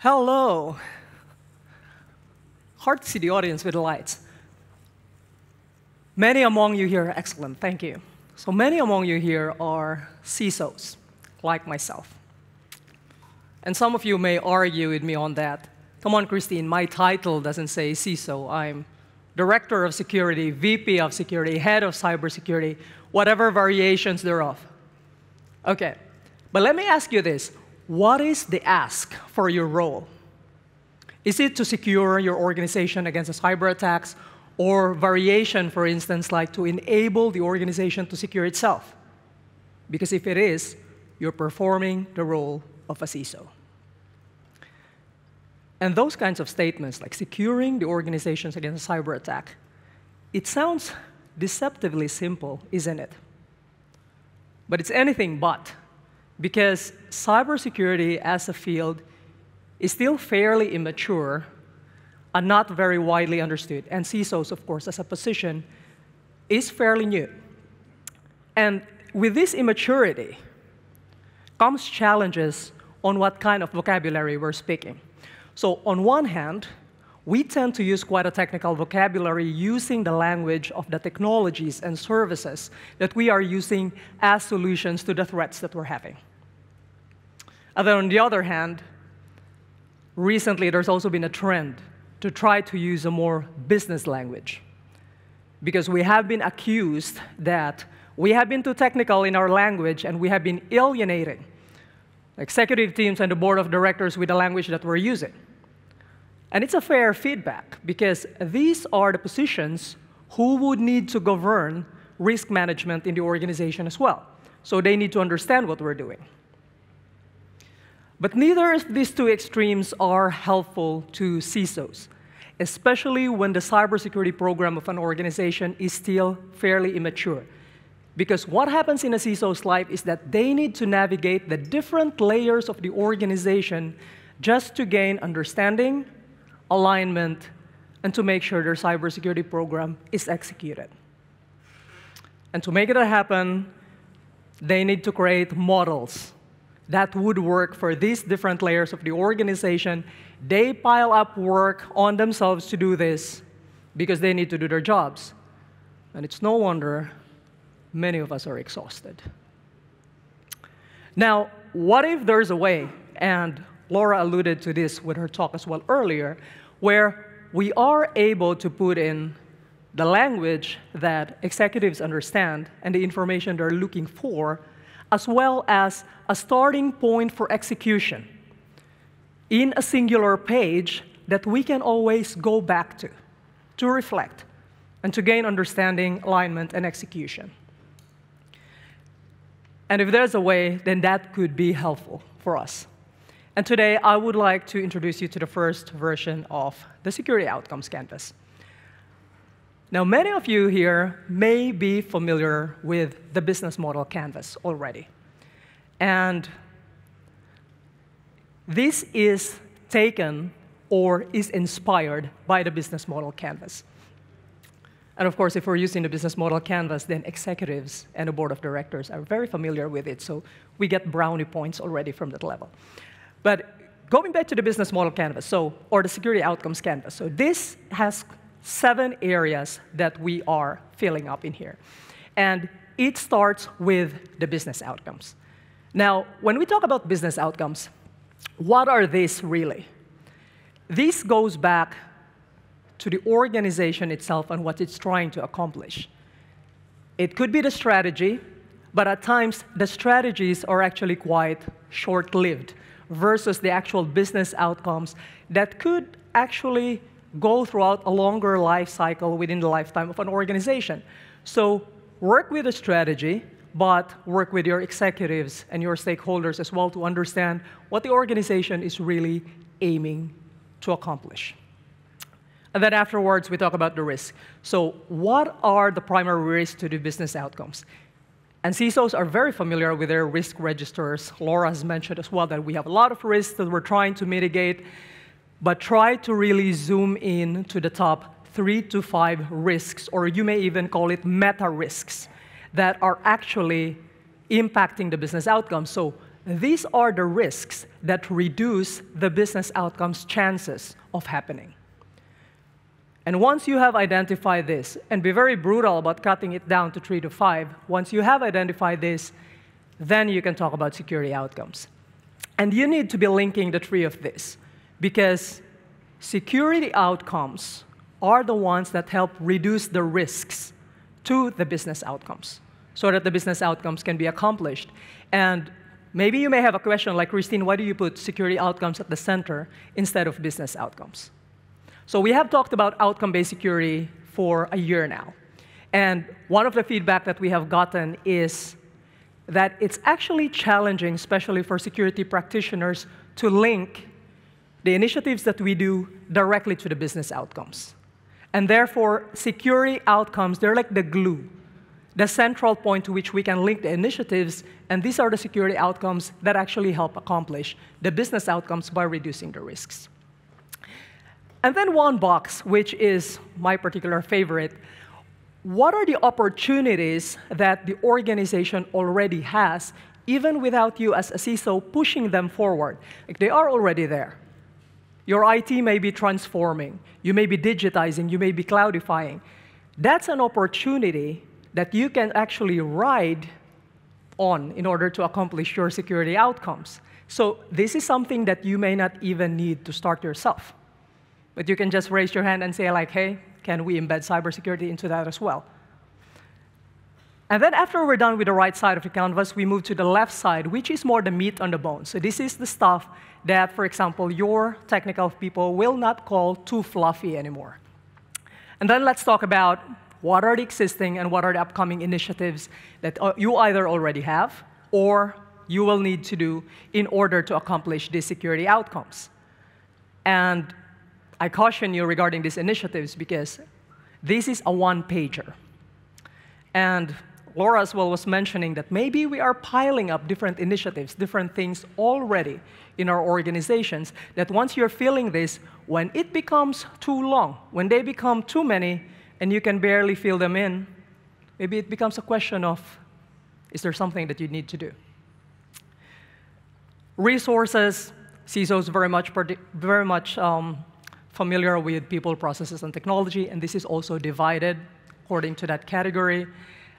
Hello. Hard to see the audience with the lights. Many among you here are excellent, thank you. So many among you here are CISOs, like myself. And some of you may argue with me on that. Come on, Christine, my title doesn't say CISO. I'm Director of Security, VP of Security, Head of Cybersecurity, whatever variations thereof. OK, but let me ask you this. What is the ask for your role? Is it to secure your organization against cyber attacks or variation, for instance, like to enable the organization to secure itself? Because if it is, you're performing the role of a CISO. And those kinds of statements, like securing the organizations against a cyber attack, it sounds deceptively simple, isn't it? But it's anything but, because cybersecurity as a field is still fairly immature and not very widely understood. And CISOs, of course, as a position, is fairly new. And with this immaturity comes challenges on what kind of vocabulary we're speaking. So on one hand, we tend to use quite a technical vocabulary using the language of the technologies and services that we are using as solutions to the threats that we're having. And then on the other hand, recently, there's also been a trend to try to use a more business language, because we have been accused that we have been too technical in our language and we have been alienating executive teams and the board of directors with the language that we're using. And it's a fair feedback, because these are the positions who would need to govern risk management in the organization as well. So they need to understand what we're doing. But neither of these two extremes are helpful to CISOs, especially when the cybersecurity program of an organization is still fairly immature. Because what happens in a CISO's life is that they need to navigate the different layers of the organization just to gain understanding, alignment, and to make sure their cybersecurity program is executed. And to make it happen, they need to create models that would work for these different layers of the organization. They pile up work on themselves to do this because they need to do their jobs. And it's no wonder many of us are exhausted. Now, what if there's a way, and Laura alluded to this with her talk as well earlier, where we are able to put in the language that executives understand and the information they're looking for, as well as a starting point for execution in a singular page that we can always go back to reflect, and to gain understanding, alignment, and execution. And if there's a way, then that could be helpful for us. And today, I would like to introduce you to the first version of the Security Outcomes Canvas. Now, many of you here may be familiar with the Business Model Canvas already. And this is taken or is inspired by the Business Model Canvas. And of course, if we're using the Business Model Canvas, then executives and the board of directors are very familiar with it, so we get brownie points already from that level. But going back to the Business Model Canvas, or the Security Outcomes Canvas, so this has 7 areas that we are filling up in here. And it starts with the business outcomes. Now, when we talk about business outcomes, what are these really? This goes back to the organization itself and what it's trying to accomplish. It could be the strategy, but at times the strategies are actually quite short-lived versus the actual business outcomes that could actually go throughout a longer life cycle within the lifetime of an organization. So work with a strategy, but work with your executives and your stakeholders as well to understand what the organization is really aiming to accomplish. And then afterwards, we talk about the risk. So what are the primary risks to the business outcomes? And CISOs are very familiar with their risk registers. Laura has mentioned as well that we have a lot of risks that we're trying to mitigate, but try to really zoom in to the top 3 to 5 risks, or you may even call it meta risks, that are actually impacting the business outcomes. So These are the risks that reduce the business outcome's chances of happening. And once you have identified this, and be very brutal about cutting it down to 3 to 5, once you have identified this, then you can talk about security outcomes. And you need to be linking the three of this, because security outcomes are the ones that help reduce the risks to the business outcomes, so that the business outcomes can be accomplished. And maybe you may have a question like, Christine, why do you put security outcomes at the center instead of business outcomes? So we have talked about outcome-based security for a year now. And one of the feedback that we have gotten is that it's actually challenging, especially for security practitioners, to link the initiatives that we do directly to the business outcomes. And therefore, security outcomes, they're like the glue, the central point to which we can link the initiatives, and these are the security outcomes that actually help accomplish the business outcomes by reducing the risks. And then one box, which is my particular favorite, what are the opportunities that the organization already has, even without you as a CISO pushing them forward? Like, they are already there. Your IT may be transforming. You may be digitizing. You may be cloudifying. That's an opportunity that you can actually ride on in order to accomplish your security outcomes. So this is something that you may not even need to start yourself. But you can just raise your hand and say, like, hey, can we embed cybersecurity into that as well? And then after we're done with the right side of the canvas, we move to the left side, which is more the meat on the bone. So this is the stuff that, for example, your technical people will not call too fluffy anymore. And then let's talk about what are the existing and what are the upcoming initiatives that you either already have or you will need to do in order to accomplish these security outcomes. And I caution you regarding these initiatives because this is a one-pager. And Laura as well was mentioning that maybe we are piling up different initiatives, different things already in our organizations, that once you're feeling this, when it becomes too long, when they become too many, and you can barely fill them in, maybe it becomes a question of, is there something that you need to do? Resources, CISOs very much familiar with people, processes, and technology, and this is also divided according to that category.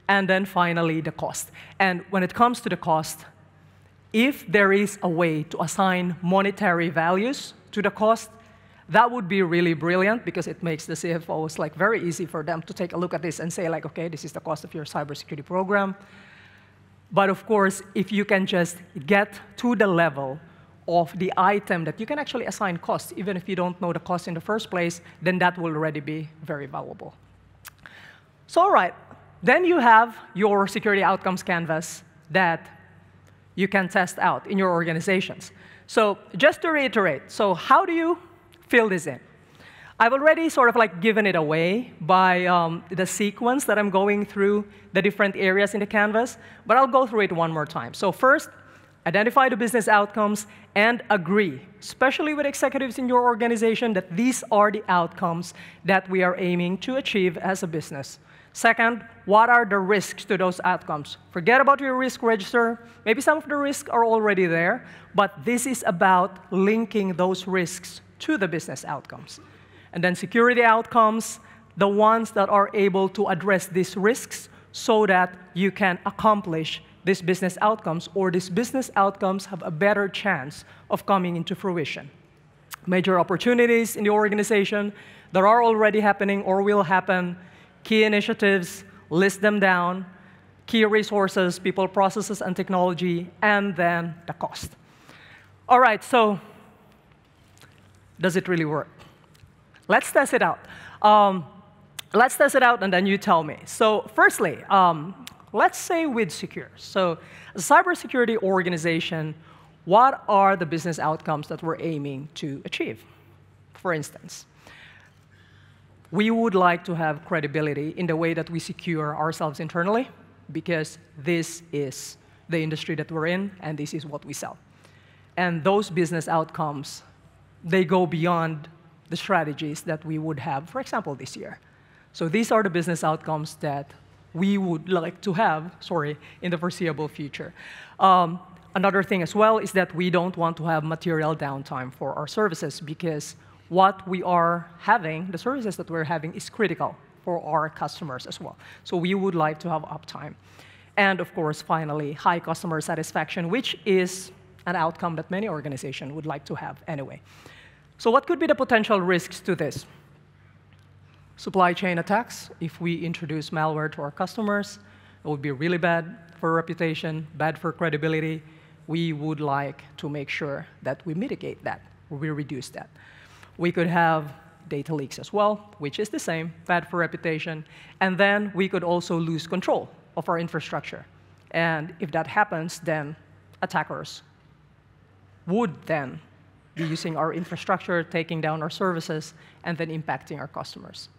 And then finally, the cost. And when it comes to the cost, if there is a way to assign monetary values to the cost, that would be really brilliant because it makes the CFOs like very easy for them to take a look at this and say like, okay, this is the cost of your cybersecurity program. But of course, if you can just get to the level of the item that you can actually assign costs, even if you don't know the cost in the first place, then that will already be very valuable. So all right, then you have your security outcomes canvas that you can test out in your organizations. So just to reiterate, so how do you fill this in? I've already sort of like given it away by the sequence that I'm going through the different areas in the canvas, but I'll go through it one more time. So first, identify the business outcomes, and agree, especially with executives in your organization, that these are the outcomes that we are aiming to achieve as a business. Second, what are the risks to those outcomes? Forget about your risk register. Maybe some of the risks are already there, but this is about linking those risks to the business outcomes. And then security outcomes, the ones that are able to address these risks so that you can accomplish these business outcomes, or these business outcomes have a better chance of coming into fruition. Major opportunities in the organization that are already happening or will happen, key initiatives, list them down, key resources, people, processes, and technology, and then the cost. All right, so does it really work? Let's test it out. Let's test it out, and then you tell me. So firstly, let's say WithSecure. So as a cybersecurity organization, what are the business outcomes that we're aiming to achieve? For instance, we would like to have credibility in the way that we secure ourselves internally, because this is the industry that we're in, and this is what we sell. And those business outcomes, they go beyond the strategies that we would have, for example, this year. So these are the business outcomes that we would like to have, in the foreseeable future. Another thing as well is that we don't want to have material downtime for our services, because what we are having, the services that we're having, is critical for our customers as well. So we would like to have uptime. And of course, finally, high customer satisfaction, which is an outcome that many organizations would like to have anyway. So what could be the potential risks to this? Supply chain attacks. If we introduce malware to our customers, it would be really bad for reputation, bad for credibility. We would like to make sure that we mitigate that, we reduce that. We could have data leaks as well, which is the same, bad for reputation. And then we could also lose control of our infrastructure. And if that happens, then attackers would then be using our infrastructure, taking down our services, and then impacting our customers.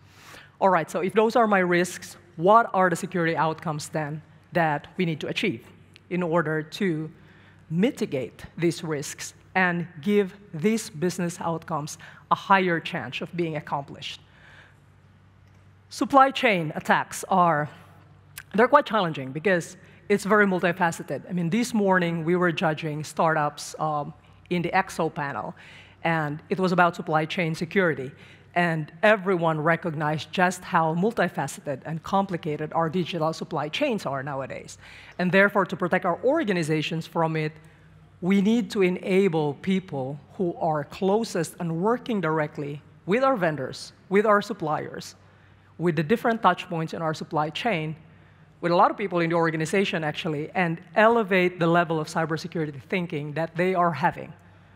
All right, so if those are my risks, what are the security outcomes then that we need to achieve in order to mitigate these risks and give these business outcomes a higher chance of being accomplished? Supply chain attacks are, they're quite challenging because it's very multifaceted. I mean, this morning we were judging startups in the EXO panel, and it was about supply chain security. And everyone recognized just how multifaceted and complicated our digital supply chains are nowadays. And therefore, to protect our organizations from it, we need to enable people who are closest and working directly with our vendors, with our suppliers, with the different touch points in our supply chain, with a lot of people in the organization, actually, and elevate the level of cybersecurity thinking that they are having,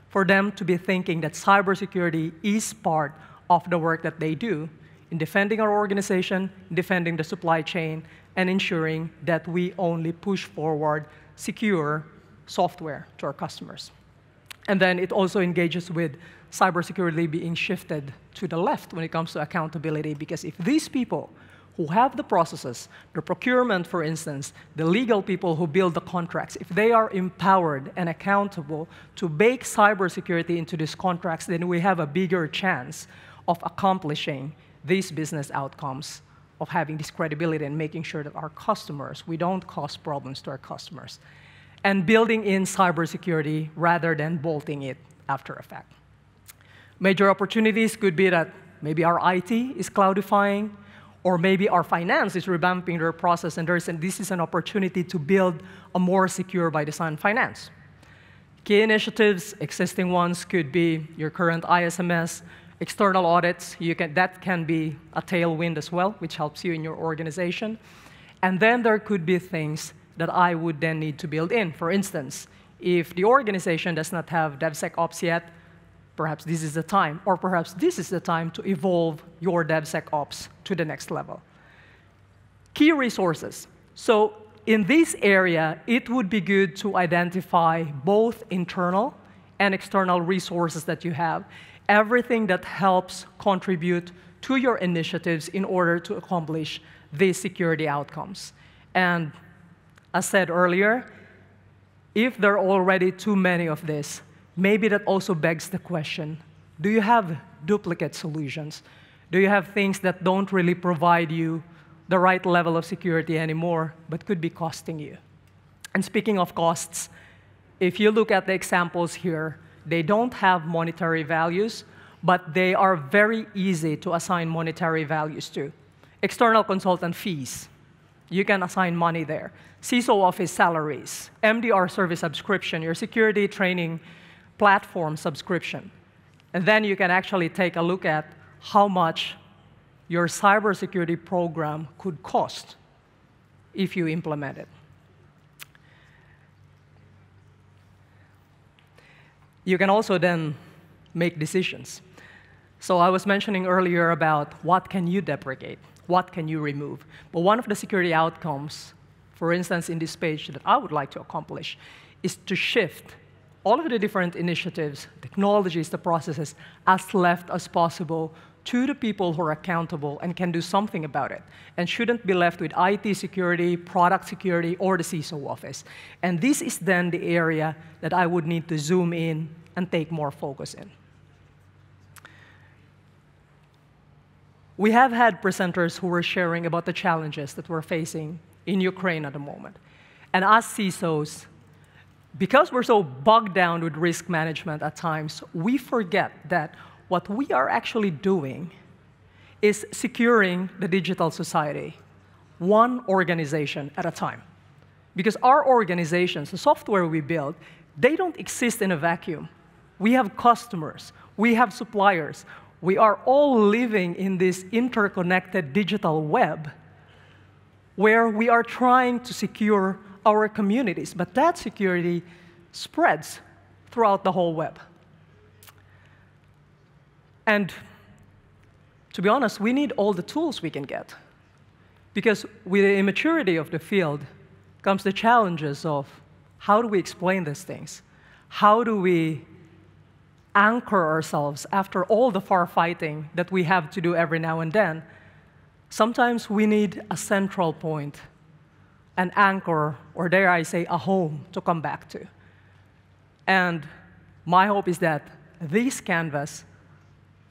for them to be thinking that cybersecurity is part of the work that they do in defending our organization, defending the supply chain, and ensuring that we only push forward secure software to our customers. And then it also engages with cybersecurity being shifted to the left when it comes to accountability, because if these people who have the processes, the procurement, for instance, the legal people who build the contracts, if they are empowered and accountable to bake cybersecurity into these contracts, then we have a bigger chance of accomplishing these business outcomes, of having this credibility and making sure that our customers, we don't cause problems to our customers. And building in cybersecurity rather than bolting it after a fact. Major opportunities could be that maybe our IT is cloudifying, or maybe our finance is revamping their process, and this is an opportunity to build a more secure by design finance. Key initiatives, existing ones, could be your current ISMS, external audits. That can be a tailwind as well, which helps you in your organization. And then there could be things that I would then need to build in. For instance, if the organization does not have DevSecOps yet, perhaps this is the time, or perhaps this is the time to evolve your DevSecOps to the next level. Key resources. So in this area, it would be good to identify both internal and external resources that you have, everything that helps contribute to your initiatives in order to accomplish these security outcomes. And as said earlier, if there are already too many of this, maybe that also begs the question, do you have duplicate solutions? Do you have things that don't really provide you the right level of security anymore, but could be costing you? And speaking of costs, if you look at the examples here, they don't have monetary values, but they are very easy to assign monetary values to. External consultant fees, you can assign money there. CISO office salaries, MDR service subscription, your security training platform subscription. And then you can actually take a look at how much your cybersecurity program could cost if you implement it. You can also then make decisions. So I was mentioning earlier about what can you deprecate, what can you remove. But one of the security outcomes, for instance, in this page that I would like to accomplish, is to shift all of the different initiatives, technologies, the processes, as left as possible to the people who are accountable and can do something about it, and shouldn't be left with IT security, product security, or the CISO office. And this is then the area that I would need to zoom in and take more focus in. We have had presenters who were sharing about the challenges that we're facing in Ukraine at the moment. And as CISOs, because we're so bogged down with risk management at times, we forget that what we are actually doing is securing the digital society, one organization at a time. Because our organizations, the software we build, they don't exist in a vacuum. We have customers, we have suppliers, we are all living in this interconnected digital web where we are trying to secure our communities, but that security spreads throughout the whole web. And to be honest, we need all the tools we can get, because with the immaturity of the field comes the challenges of how do we explain these things? How do we anchor ourselves after all the firefighting that we have to do every now and then? Sometimes we need a central point, an anchor, or dare I say, a home to come back to. And my hope is that this canvas,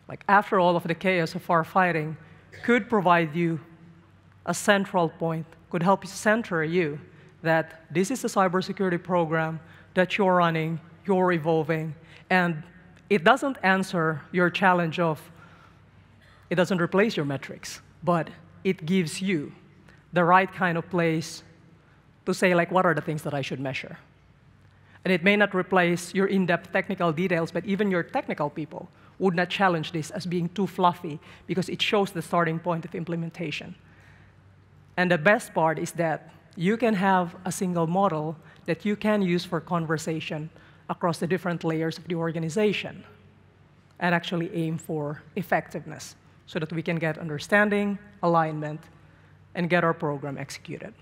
like after all of the chaos of our fighting, could provide you a central point, could help center you that this is a cybersecurity program that you're running, you're evolving, and it doesn't answer your challenge of, it doesn't replace your metrics, but it gives you the right kind of place to say, like, what are the things that I should measure? And it may not replace your in-depth technical details, but even your technical people would not challenge this as being too fluffy, because it shows the starting point of implementation. And the best part is that you can have a single model that you can use for conversation across the different layers of the organization and actually aim for effectiveness so that we can get understanding, alignment, and get our program executed.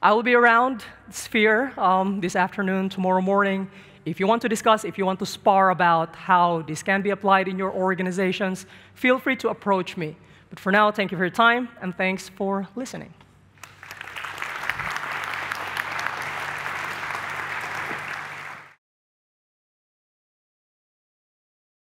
I will be around Sphere this afternoon, tomorrow morning. If you want to discuss, if you want to spar about how this can be applied in your organizations, feel free to approach me. But for now, thank you for your time, and thanks for listening.